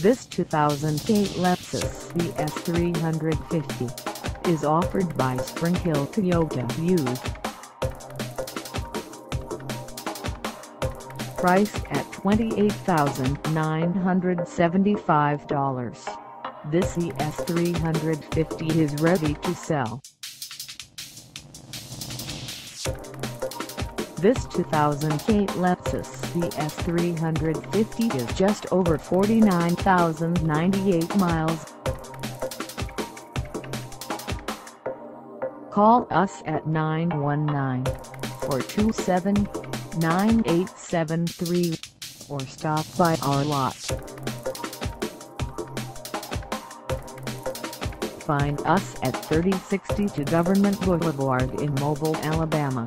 This 2008 Lexus ES 350 is offered by Spring Hill Toyota used. Priced at $28,975. This ES 350 is ready to sell. This 2008 Lexus ES 350 is just over 49,098 miles. Call us at 919-427-9873 or stop by our lot. Find us at 3062 Government Boulevard in Mobile, Alabama,